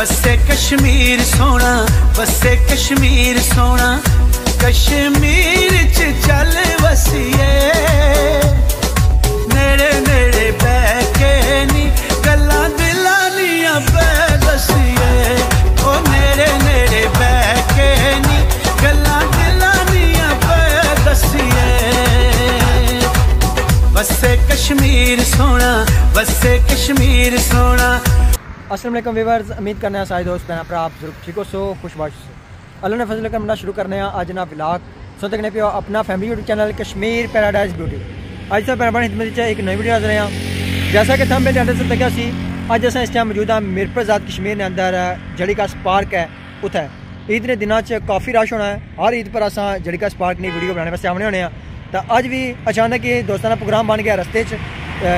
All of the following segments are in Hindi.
बसे कश्मीर सोना, बसे कश्मीर सोना, कश्मीर च चल बसिए नेड़े नेड़े बैके नी गल्ला दिलानिया बसिए ओ नेड़े नेड़े बैके नी गल्ला दिलानिया बसिए बसे कश्मीर सोना, बसे कश्मीर सोना। अस्सलाम वालेकुम व्यूअर्स, उम्मीद करने हैं सारे दोस्त बहन आप जरूर ठीक हो सो खुशबाश हो। अल्लाह ने फजल करना शुरू करने हैं आज ना ब्लॉग सो देखने पे अपना family YouTube channel Kashmir paradise beauty. आज सब मेहरबान हिदमत एक नई वीडियो हाजिर हैं। जैसा कि थंबनेल अंदर से देखा सी अज अस इस टाइम मौजूद हैं मिरपुर आजाद कश्मीर ने अंदर जड़ी कास पार्क है। उत्थे ईद के दिनों काफ़ी रश होना है। हर ईद पर अस जड़ी कास पार्क की वीडियो बनाने वास्ते आने होने तो अज भी अचानक ही दोस्तों का प्रोग्राम बन गया रस्ते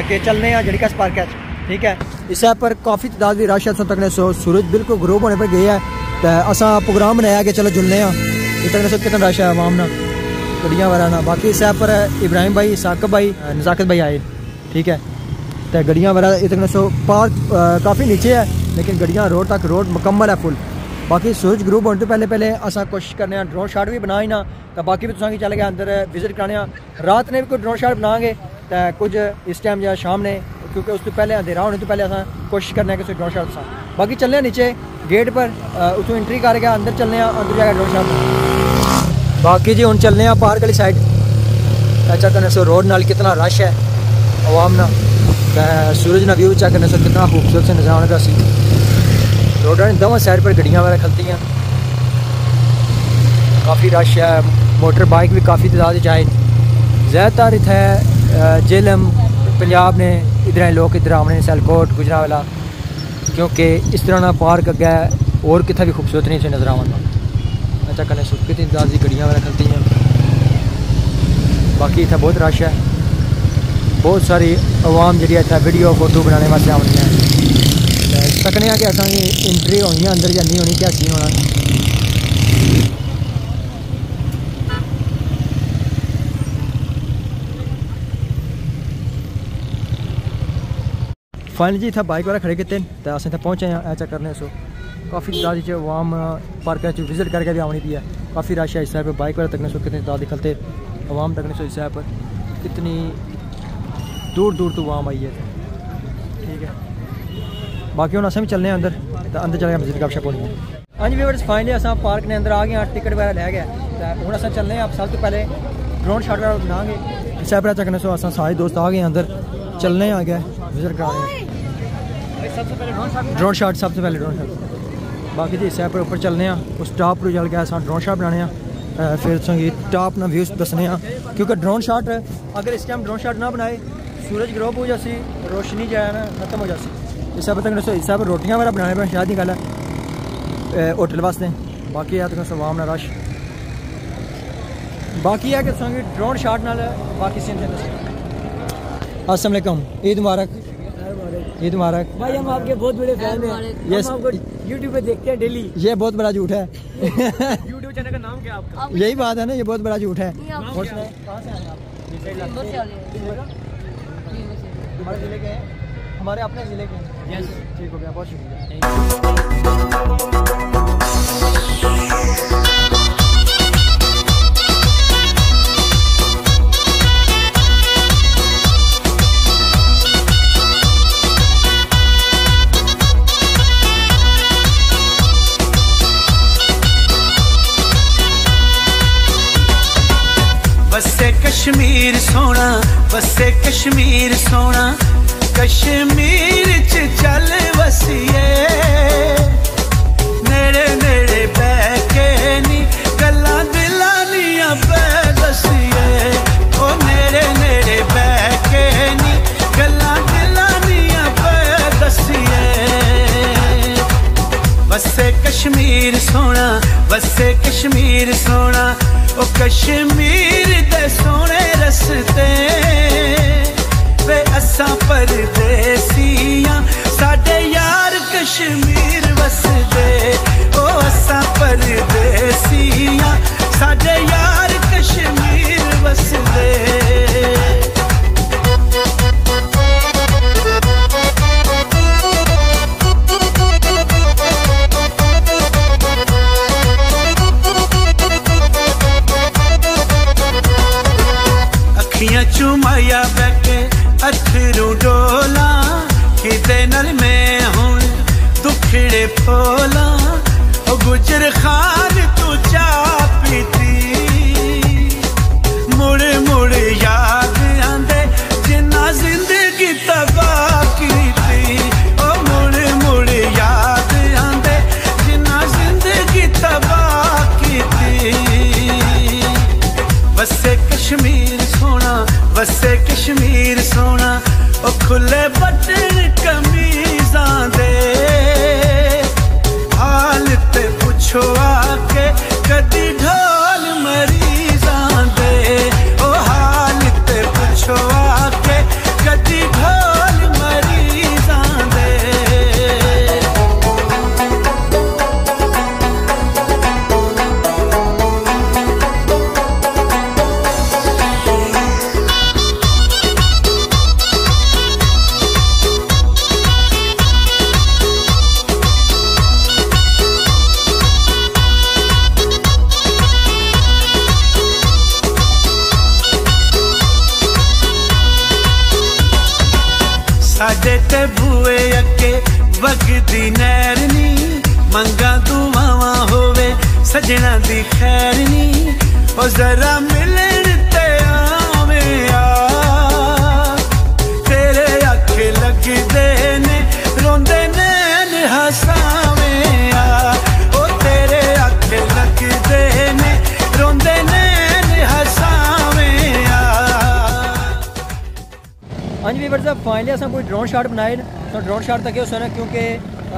के चलने जड़ी कास पार्क है। ठीक है, इस पर काफ़ी तादाद भी रश है। सो तक सूरज बिल्कुल ग्रूब होने पर गई है तो असा प्रोग्राम बनाया कि चलो जुलने इतना कितना रश है आवाम ना गड्डियाँ वगैरह ना। बाकी इस पर इब्राहिम भाई, साकिब भाई, नज़ाकत भाई आए। ठीक है, तो गड्डियाँ वगैरह इतना सो पार्क काफ़ी नीचे है लेकिन गड्डियाँ रोड तक रोड मुकम्मल है फुल। बाकी सूरज ग्रूप होने तो पहले पहले अस कोशिश करने ड्रोन शॉट भी बनाए ना तो बाकी भी तुसा चल गए अंदर विजिट कराने रात ने भी कोई ड्रोन शॉट बनाएंगे तो कुछ इस टाइम या शाम ने क्योंकि उसको पहले अंधेरा होने तो पहले अस कोशिश करने कि ड्रोन शॉट सा। बाकी चलने नीचे गेट पर उतो एंट्री करके अंदर चलने अंदर जाकर ड्रोन शॉट। बाकी जी हम चलने पार्क वाली साइड अच्छा करने सो रोड नाल कितना रश है आवाम ना सूरज ना व्यू चेक करने सो कितना खूबसूरत से नज़ारा होगा। सी रोड दोनों साइड पर गड्डियाँ वगैरह खलती हैं, काफ़ी रश है, मोटर बाइक भी काफ़ी तादाद जाए। ज़्यादातर इतने झेलम पंजाब ने इधर लोग इधर आने सियालकोट गुजरांवाला क्योंकि इस तरह ना पार्क अगे और कितना भी खूबसूरत नहीं से नजर आना। अच्छा कल सुखी तीन दादी गड्डियाँ वगैरह खलती हैं। बाकी इतना बहुत रश है, बहुत सारी आवाम जी इतना वीडियो फोटो बनाने वास्ते आनी है सकने कि असा एंट्री होनी अंदर या नहीं होनी क्या सीन होना। फाइनली जी इतना बाइक वगैरह खड़े कितने तो अस इतना पहुँचे हैं। ऐसा करने सो काफ़ी तादाद आवाम पार्क विजिट करके भी आनी पी है। काफ़ी रश है इस पर बाइक वगैरह तकने सो कितनी तादाद खलते आवाम तकने सो इस पर कितनी दूर दूर तो आवाम आई है। ठीक है, बाकी हम अस भी चलने अंदर तो अंदर चल गए विजिट गपशप होनी है। हाँ जी व्यूअर्स, फाइनली अस पार्क ने अंदर आ गए टिकट वगैरह लै गए हूँ अस चलने आप सब तो पहले ड्रोन शॉट वगैरह बनाएंगे। इस पर चकने सो अस सारे दोस्त आ गए अंदर चलने आ गए विजिट कराने ड्रोन शॉट सबसे पहले ड्रोन शॉट। बाकी जी इस ऐप उपर चलने उस टॉप पर चल के अस ड्रोन शॉट बनाने फिर तुझे टॉप ना व्यूज दसने क्योंकि ड्रोन शॉट अगर इस टाइम ड्रोन शॉट ना बनाए सूरज ग्रोप हो जासी रोशनी जो है ना खत्म हो जासी। इस पर तक इस पर रोटियाँ वगैरह बनाने पर शायद ही गल है होटल वास्ते। बाकी है तो आवाम ना रश बाकी है कि तुझे ड्रोन शॉट न बाकी सीन। अस्सलाम वालेकुम, ईद मुबारक। ईद मुबारक भाई, हम आपके बहुत बड़े फैन हैं। यस, YouTube पे देखते हैं डेली। ये बहुत बड़ा झूठ है। YouTube चैनल का नाम क्या है आपका? यही बात है ना, ये बहुत बड़ा झूठ है। हमारे अपने जिले के हैं। यस, ठीक हो गया, बहुत शुक्रिया। बसे कश्मीर सोना, बसे कश्मीर सोना, कश्मीर च चल बसिए नेड़े नेड़े बैके नी गल्ला दिलानिया बसिए ओ नेड़े नेड़े बैके नी गल्ला दिलानिया बसिए बसे कश्मीर सोना, बसे कश्मीर सोना, ओ कश्मीर दे सोने रस्ते वे असा परदेसियां साडे यार कश्मीर वसदे ओ असा परदेसियां साडे यार कश्मीर वसदे। बिगड़े फोला ओ गुजर खान तू चापी थी मुड़ मुड़ याद आंदे जिन्ना जिंदगी तबाह की थी ओ मुड़ मुड़ याद आंदे जिन्ना जिंदगी तबाह की थी। वसे कश्मीर सोना, वसे कश्मीर सोना ओ खुले बटन कमीज़ा दे हाल ते पुछो आके कदी ढोल मरीज़ा दे ओ हाल ते पुछो आके कदी ढोल मरीज़ा दे। साडे ते बूए अगे वगदी नैर नी मंगा दुआवां होवे सजना दी खैर नी ओ जरा मिलन ते आवे आ तेरे अख लगदे ने रोंदे नैन हसावे आ ओ तेरे अख लगदे ने रोंदे नैन हसावे आ। हाँ जी वीवर साहब फाइनली अस कोई ड्रोन शॉट बनाए तो ड्रोन शॉट तक उस क्योंकि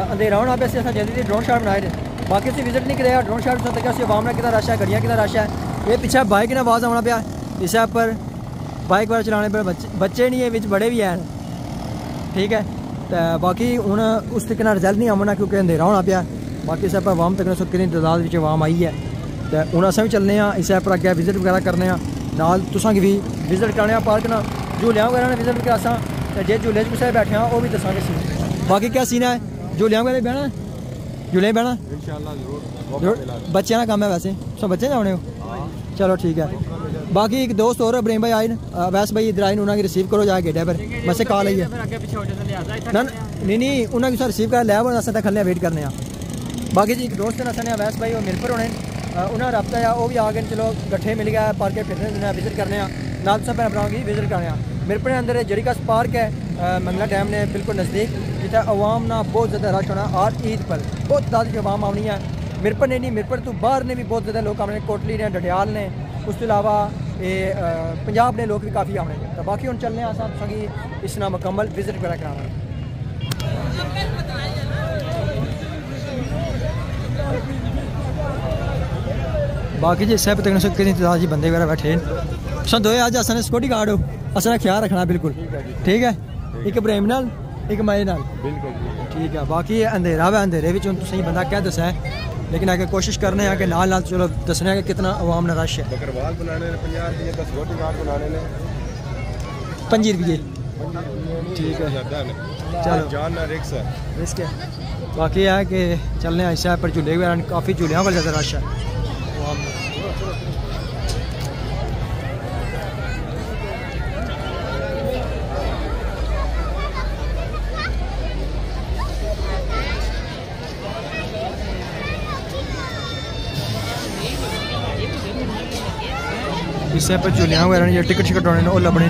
अंधेरा होना पे अस जल्दी ड्रोन शॉट बनाए बाकी अस विजिट नहीं कराया ड्रोन शॉट तक अस आवाम कितना रश है गड्डियाँ कितना रश है ये पीछे बाइक ने आवाज़ आना पाया इस पर बाइक वाला चलाने पर बच्चे नहीं है बिच बड़े भी हैं ठीक है तो बाकी हूँ उस तरीके रिजल्ट नहीं आना क्योंकि अंधेरा होना पाया बाकी इस पर आवाम तक कितनी तादाद में आवाम आई है तो हूँ अस भी चलने इस पर अगर विजिट वगैरह करने तुसा भी विजिट कराने पार्क ना झूलिया वगैरह ने विजिट करा जो झूले कुछ बैठे हाँ वह भी दसा सीन बाकी क्या सीन है झूलिया वगैरह बहना झूलिया बहना बच्चे का काम है वैसे तुम बच्चे जाने हो चलो ठीक है। बाकी एक दोस्त और ब्रेम भाई आए वैस भाई इधर आए उन्होंने रिसीव करो जाए गेटे पर वैसे कॉल आई है नहीं उन्होंने किसी रिसीव कर लिया असा खल्ले वेट करने बाकी जी एक दोस्त ने वैस भाई और मिरपुर होने उन्होंने रबता है वह भी आ गए चलो कट्ठे मिल गया पार्क फिटनेस विजिट करने नाल सब भैन भराओं की विजिट कराने मिरपुर अंदर जरी कास पार्क है मंगला डैम ने बिल्कुल नज़दीक जितना आवाम ना बहुत ज़्यादा रश होना हर ईद पर बहुत ज़्यादा आवाम आनी है मिरपुर ने नहीं मिरपुर तो बाहर ने भी बहुत ज़्यादा लोग आने कोटली ने डडियाल ने उस तो अलावा पंजाब ने लोग भी काफ़ी आने तो बाकी हम चलने अस इसना मुकम्मल विजिट वगैरह कराना। बाकी जी सब तक कितनी तादाद जी बंदे वगैरह बैठे हैं दो आज अस सिक्योरिटी गार्ड हो अस ख्याल रखना बिल्कुल ठीक है एक प्रेम नाल एक माए नाल ठीक है। बाकी अंधेरा व अंधेरे भी हूँ तुसें बंदा क्या दसा है लेकिन अगर कोशिश करने के नाल चलो दसने कि कितना आवाम ना रश है पंजी रुपये ठीक है। बाकी है कि चलने इस पर झूले वगैरह काफ़ी झूलिया पर ज़्यादा रश है इसे पर झूलिया वगैरह जो टिकट शिकट होने वो लभने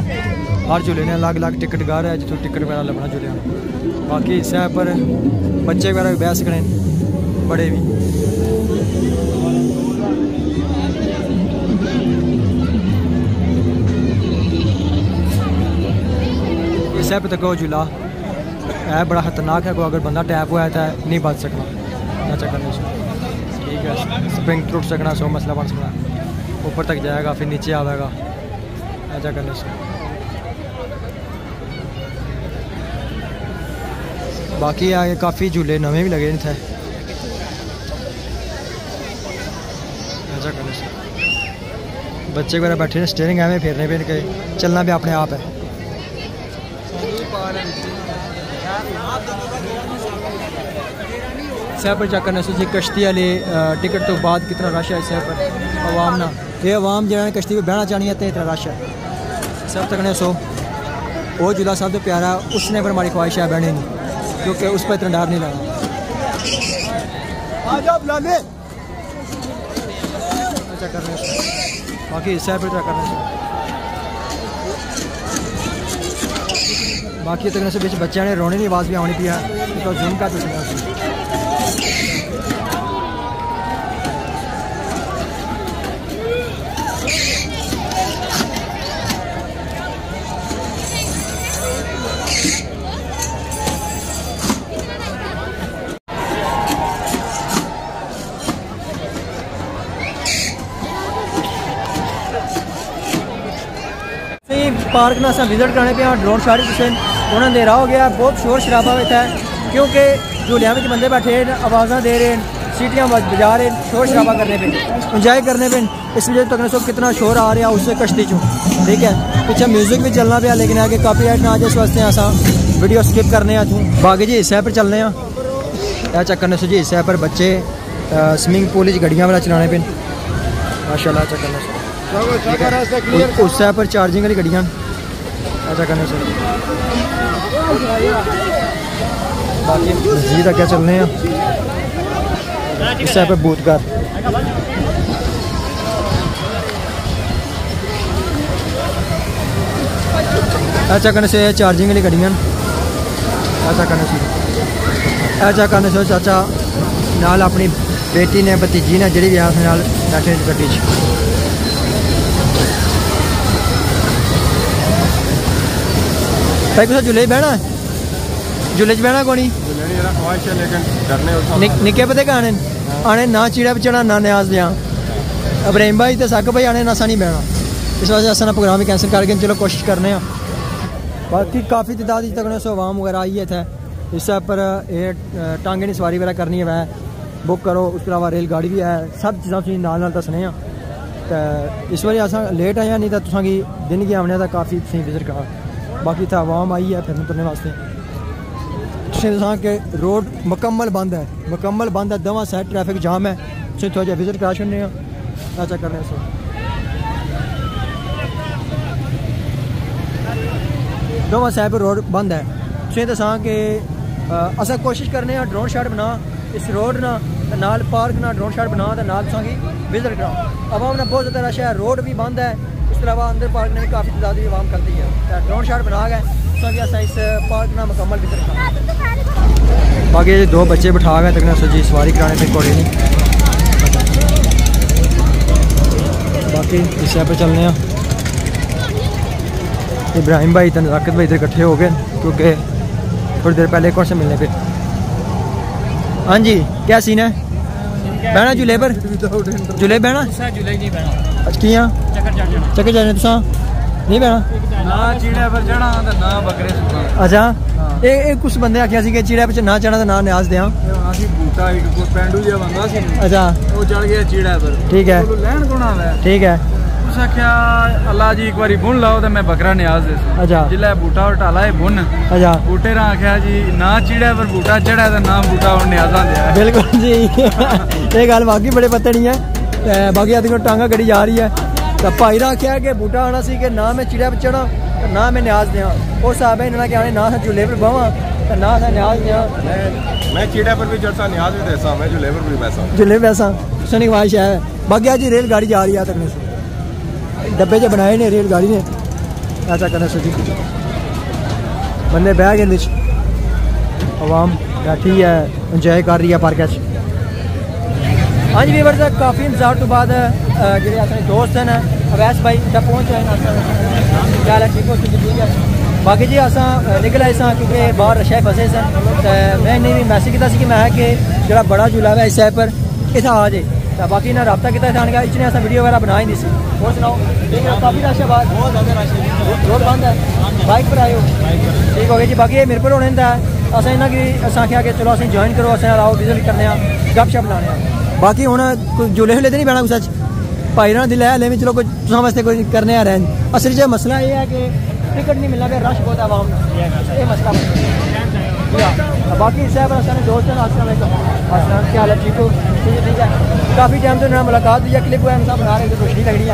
हर झूले ने अलग अलग टिकट गार है जितों टिकट वगैरह लभना झूलिया। बाकी इस पर बच्चे वगैरह भी बह सकने बड़े भी इस पर तक झूला है बड़ा खतरनाक है को अगर बंदा टैप हुआ है तो नहीं बच सकना ना चक्कर ठीक है स्प्रिंग टूट सकना सो मसला बन सकना ऊपर तक जाएगा फिर नीचे आवेगा ऐसा करने से। बाकी आगे काफ़ी झूले नवे भी लगे थे ऐसा करने से बच्चे वगैरह बैठे हैं स्टेयरिंग एवं फेरने फिर के चलना भी अपने आप है। सह पर चेक करने से कश्ती वाली टिकट तो बाद कितना रश है सह पर आवाम ना ये आवाम जो कश्ती पर बहना चाहनी है तो इतना रश है सब तक ने सो वो झूला सब तो प्यारा उसने पर हमारी ख्वाहिश है बहने नहीं क्योंकि उस पर इतना डर नहीं लगा अच्छा करने बाकी हिस्सा पे क्या करने बाकी तक से बीच बच्चे ने रोने की आवाज़ भी आनी पिया तो जूम का पार्क में असं विजिट करने पे ड्रोन शॉट उन्होंने अंधेरा हो गया बहुत शोर शराबा इतना है क्योंकि झूलिया में बंदे बैठे आवाज़ा दे रहे हैं सीटियाँ बजा रहे हैं शोर शराबा करने पे इंजॉय करने पे इस वजह तक सब कितना शोर आ रहा है उससे कश्ती चो ठीक है पीछे म्यूजिक भी चलना पे लेकिन आगे कॉपीराइट ना आ जाए इस वास्ते अस वीडियो स्किप करने तू बाकी जी हिस्से पर चलने चक्कर ने सो जी हिस्से पर बच्चे स्विमिंग पूल गड्डियाँ वाला चलाने पे माशाल्लाह चक्कर उस पर चार्जिंग वाली गड्डियाँ अच्छा करने से बाकी मस्जिद आगे चलने हैं इस पर बूथगार अच्छा करने से चार्जिंग वाली गड्डियाँ अच्छा करने से चाचा नाल अपनी बेटी ने भतीजी ने जी बैठे गड्डी भाई कुछ झूले बहना झूले बहना को निके पते आने आने ना चीड़ा चढ़ा ना न्याज लिया अब्राहिम भाई तो सक भाई आने ना असा नहीं बहना इस वजह से प्रोग्राम ही कैंसिल करके चलो कोशिश करने बाकी काफ़ी तादाद तक ने आवाम वगैरह आई है इतने इस पर यह टांगे की सवारी वगैरह करनी है वह बुक करो उसके अलावा रेलगाड़ी भी है सब चीज़ा तुम दसने इस बारी अस लेट आया नहीं तो तुसा की दिन की आने का काफ़ी विजिट करा बाकी इतना आवाम आई है फिर तुरने वास्ते तुम के रोड मुकम्मल बंद है दवा साइड ट्रैफिक जाम है तुम थोड़ा जहा विजिट करा छड़ने अच्छा करने दवा साइड रोड बंद है तुम दसा कि अस कोशिश करने ड्रोन शॉट बना इस रोड ना पार्क ना ड्रोन शॉट बना तो तुसा की विजिट करा आवाम ने बहुत ज़्यादा रश है रोड भी बंद है इसके अलावा अंदर पार्क ने काफ़ी तादाद भी आवाम करती है ड्रोन शॉट बना गए तो इस पार्क ना मुकम्मल भी कर बाकी दो बच्चे बिठा गए तक सोची सवारी कराने से घोड़े नहीं बाकी इस पर चलने इब्राहिम भाई तो राकिब भाई इधर इकट्ठे हो गए क्योंकि थोड़ी देर पहले कौन से मिलने पे हाँ जी क्या सीन है बहना झूले पर झूले बहना चक्कर जाने तुसा नहीं बहना अच्छा कुछ बंदे आखिया चीड़े पर ना चढ़ना तो ना न्याज दिया अच्छा ठीक है ठीक है अल्लाह जी एक बारी बुन लाओ तो मैं बकरा न्याज अच्छा जिले बूटा हटाला है बुन अच्छा बूटे ना आख्या जी ना चीड़े पर बूटा चढ़ा तो ना बूटा न्याजा दिया बिल्कुल जी ये गल वाकई बड़े पत्ते नहीं है बाकी अद टांगा गड़ी जा रही है तो भाई ने आख्या कि बूटा आना सी कि ना मैं चिड़िया पर चढ़ा ना मैं न्याज दिया उस हिसाब से इन्होंने आने ना झूले पर बहां ना न्याज दिया मैं चिड़िया पर भी चढ़ता न्याज भी देसा मैं झूले पर भी बैसा झूले बैसा सुनी ख्वाहिश है बाकी आज रेलगाड़ी जा रही है तकने से डब्बे जो बनाए ने रेलगाड़ी ने ऐसा करना सोची बंदे बह गए आवाम बैठी है इंजॉय कर रही है पार्क हाँ जी वीवर तक काफ़ी इंतजार तो बाद जो अपने दोस्त हैं अवैस भाई तक पहुँच जाए ठीक हो ठीक है बाकी जी अस निकले सा क्योंकि बाहर रशा फसे सन मैं इन्हें मैसेज किया कि मैं कि जो बड़ा झूला है इस साइड पर इतना आ जाए बाकी इन्हें रबता किया इसने ऐसा वीडियो वगैरह बना ही नहीं सी और सुनाओ ठीक है काफ़ी रश है बाहर बहुत ज़्यादा रश है रोड बंद है बाइक पर आयो ठीक हो गया जी बाकी मिरपुर होने का असें इन्हें कि अस आख्या कि चलो असें ज्वाइन करो असें आओ विजिट करने गपशप लाने बाकी हूँ झूले झूले तो नहीं बहना कुछ भाई ना दिल है हले भी चलो कुछ तुसा वास्ते कोई करने रहन असल जो मसला यह है कि टिकट नहीं मिलना पे रश बहुत है आवाम ये मसला बाकी इस दोस्त क्या हाल है ठीक हो ठीक है काफ़ी टाइम से ना मुलाकात हुई है क्लिप हुआ हम सब बना रहे थे रोशनी लग रही है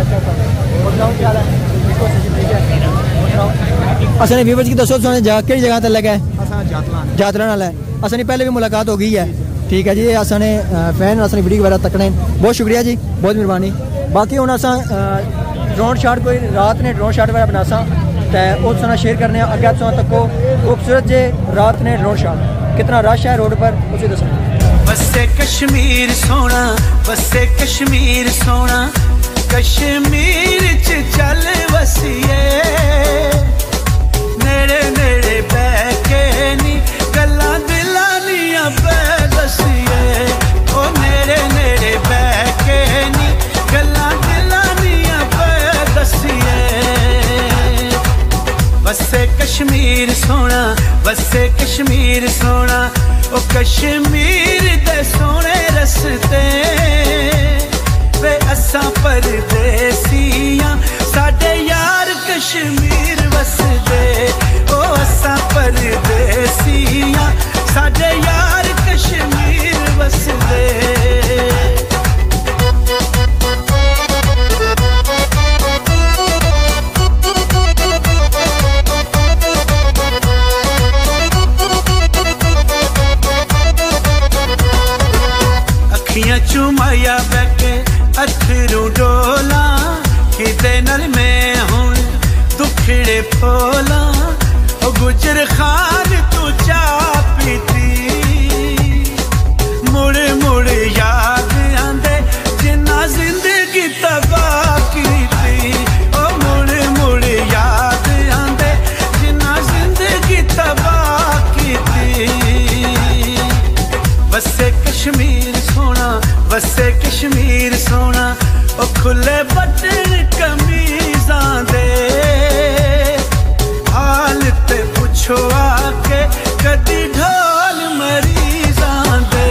अच्छा असल व्यूवर्स की दसो जाके जगह तक लगा है जातला नाल है असल पहले भी मुलाकात हो गई है ठीक है जी, असाने फैन असाने वीडियो वगैरह तकने बहुत शुक्रिया जी, बहुत मेहरबानी। बाकी हूँ असा ड्रोन शॉट कोई रात ने ड्रोन शॉट वगैरह बनासा तो उस शेयर करने अगर तुम तको खूबसूरत जे रात ने ड्रोन शॉट कितना रश है रोड पर उसे दसना। बसे कश्मीर सोना, बसे कश्मीर सोना, कश्मीर च चल बसिए नेड़े नेड़े बैके नी गल्ला दिलानिया बसिए ओ नेड़े नेड़े बैके नी गल्ला दिलानिया बसिए। बसे कश्मीर सोना, बसे कश्मीर सोना, ओ कश्मीर दे सोने रस्ते वे असा परदेसियां साडे यार कश्मीर वसदे ओ असा परदेसियां साडे यार कश्मीर वसदे। चुमाया बैठे अथरू डोला किदे नल में हूं दुखड़े फोला गुजर खान तू चा पीती मुड़ मुड़ याद आंदे जिन्ना जिंदगी तबाह कीती ओ मुड़ मुड़ याद आंदे जिन्ना जिंदगी तबाह कीती। बसे कश्मीर सोना, बसे कश्मीर सोना, ओ खुले बटन कमीजां दे हाल ते पुछो आके कदी ढोल मरीजां दे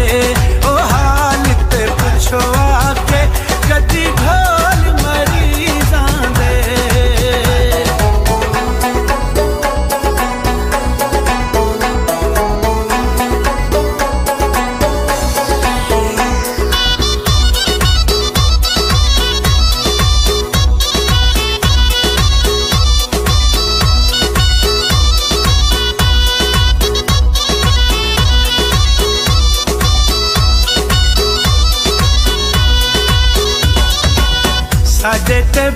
ओ हाल ते पुछो आके कदी ढोल मरीजां दे।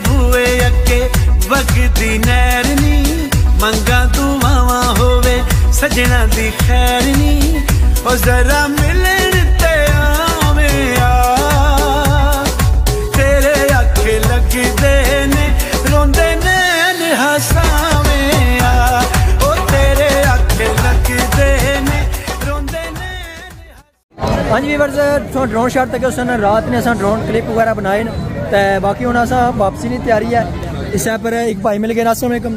बूए अके बगदी नैरनी मंगा दुआवा होवे सजना दी खैरनी ओ जरा मिलन ते आवे तेरे आखे लगदे ने रोंदे ने हसावे ओ तेरे आखे लगदे ने रोंदे ने। हाँ जी व्यूअर्स, ड्रोन शॉट तक उस रात ने असा ड्रोन क्लिप वगैरह बनाए न तो बाकी हूँ असा वापसी की तैयारी है। इस पर एक भाई मिल गए रास्ते में क्या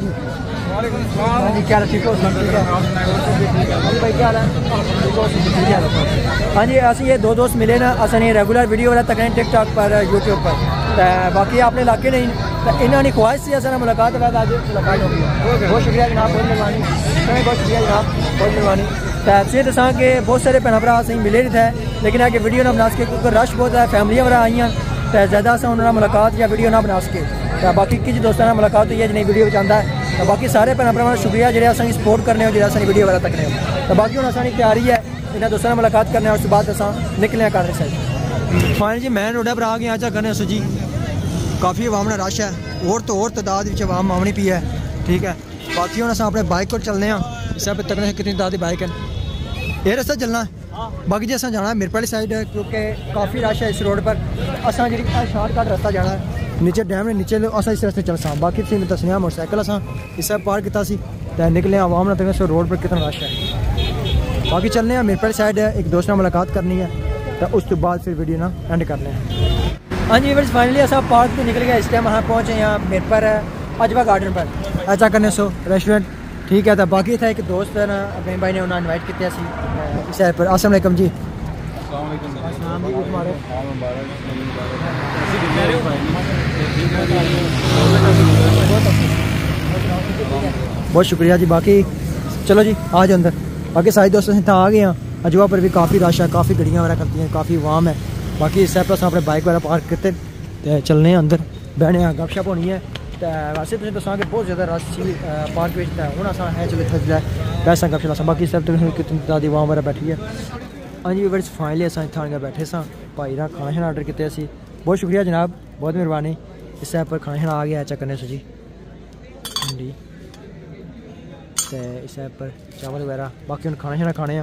ठीक हो भाई क्या हाल है। हाँ जी अस ये दो दोस्त मिले ना असने रेगुलर वीडियो वगैरह तक टिकटॉक पर यूट्यूब पर तो बाकी अपने इलाके नहीं तो इन्होंने ख्वाहिश से असर मुलाकात बाद आज मुलाकात होगी। बहुत शुक्रिया जनाब, बहुत मेहरबानी, बहुत शुक्रिया जनाब, बहुत मेहरबानी। तो ये दसा कि बहुत सारे भैन भरा असें मिले नहीं थे लेकिन आगे वीडियो ना बना सके क्योंकि रश बहुत है, फैमिलियां वगैरह आईया तो ज़्यादा अस उन्होंने मुलाकात या वीडियो ना बना सके। तो बाकी कुछ दोस्तों मुलाकात हुई है जिन्हें वीडियो बचाता है। तो बाकी सारे भैन भरावां दा शुक्रिया जो असें सपोर्ट करने हो, जो असें वीडियो वगैरह तकने हो। तो बाकी हूँ असानी तैयारी है इन्होंने दोस्तों ने मुलाकात करने उस बाद असा निकलें कार साइड। फाइनल जी मैं रोडे पर आ गया अच्छा करने जी, काफ़ी अवाम का रश है और तादाद में अवाम आवनी पी है ठीक है। बाकी हूँ अस अपने बाइक पर चलने इस तकने कितनी तादाद की बाइक है ये रस्ता चलना। बाकी जी असा जाना है मिरपुर वाली साइड क्योंकि काफ़ी रश है इस रोड पर, असा जी शार्टकट रास्ता जाना है नीचे डैम ने नीचे असा इस रस्ते चलसा। बाकी तुम दसने मोटरसाइकिल असा इस पार किया तो निकले आवाम ने तो रोड पर कितना रश है। बाकी चलने मिरपुर वाली साइड एक दोस्त ने मुलाकात करनी है तो उस तो बाद फिर वीडियो ना एंड करने। हाँ जी बस फाइनली असा पार्क तो निकल गया, इस टाइम हम पहुँचे यहाँ मिरपुर अजवा गार्डन पर अच्छा करने सो रेस्टोरेंट ठीक है। तो बाकी था एक दोस्त है ना अपने भाई ने उन्हें इनवाइट किया इस ऐप पर। अस्सलाम वालेकुम जी, बहुत शुक्रिया जी। बाकी चलो जी आज अंदर, बाकी सारे दोस्त अस आ गए हैं। अजवा पर भी काफ़ी रश है, काफ़ी गड्डियाँ वगैरह करती हैं, काफ़ी वाम है। बाकी इस ऐप पर अपने बाइक वगैरह पार्क करते तो चलने अंदर बहने गपशप होनी है। तो वैसे तुम दसा कि बहुत ज्यादा रश सी पार्क में हूँ असा है चलो थजला वैसा गपशप। बाकी सब तुम कितनी दादी वहाँ वगैरह बैठी है। हाँ जी व्यूअर्स फाइनली अस इतना बैठे सा भाई का खाना शाना आर्डर किया। बहुत शुक्रिया जनाब, बहुत मेहरबानी। इस ऐप पर खाना शाना आ गया है, चेक करने से जी हाँ जी। तो इस ऐप पर चावल वगैरह बाकी हम खाना शाना खाने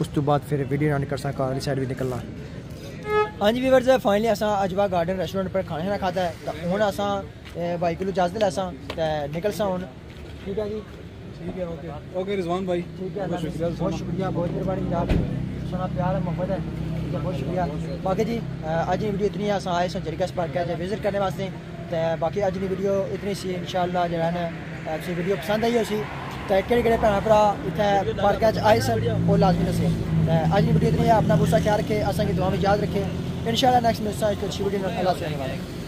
उस तो बाद फिर वीडियो रन कर सर साइड भी निकलना। हाँ जी व्यूअर्स फाइनली अस अजवा गार्डन रेस्टोरेंट पर खाना शाना खाता है। तो हूँ अस भाई को इजाजत लैसा निकलसा हूँ। ठीक है जी, ठीक है, ओके ओके रिजवान भाई, ठीक है, बहुत शुक्रिया, बहुत मेहरबानी जनाब। सुना प्यार मोहब्बत है, बहुत शुक्रिया। बाकी जी अज वीडियो इतनी अस आए स जरी कैस पार्क विजिट करने वास्ते। तो बाकी अज की वीडियो इतनी सी इंशाअल्लाह जो है ना वीडियो पसंद आई उसी। तो केड़े भैन भरा इतने पार्क आए सन वो लाजमी दसें। तो अज की वीडियो इतनी है, अपना गुस्सा ख्याल रखें, असें दुआ में याद रखें। इंशाअल्लाह नेक्स्ट मिलता है अच्छी वीडियो।